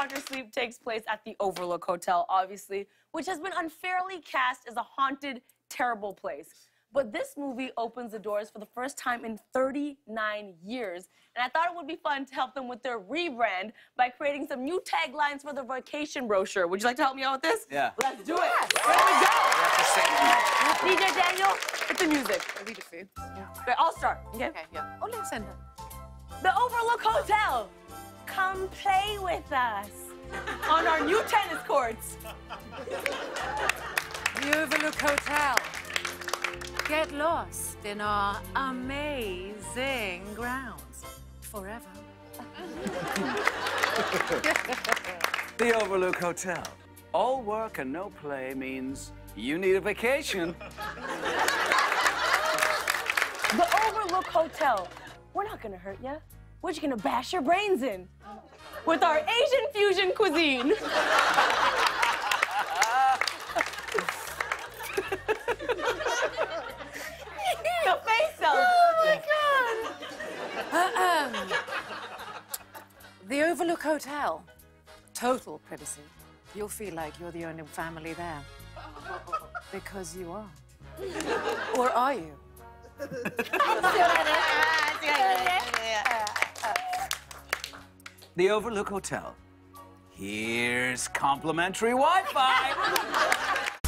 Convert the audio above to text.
Doctor Sleep takes place at the Overlook Hotel, obviously, which has been unfairly cast as a haunted, terrible place. But this movie opens the doors for the first time in 39 years, and I thought it would be fun to help them with their rebrand by creating some new taglines for their vacation brochure. Would you like to help me out with this? Yeah. Let's do it. There we go. DJ Daniel, hit the music. I need a food. Okay, I'll start. Okay. Okay, yeah. Oh, listen. The Overlook Hotel. Come play with us on our new tennis courts. The Overlook Hotel. Get lost in our amazing grounds forever. The Overlook Hotel. All work and no play means you need a vacation. The Overlook Hotel. We're not gonna hurt you. We're just gonna bash your brains in with our Asian fusion cuisine. The Overlook Hotel. Total privacy. You'll feel like you're the only family there. Because you are. Or are you? The Overlook Hotel. Here's complimentary Wi-Fi.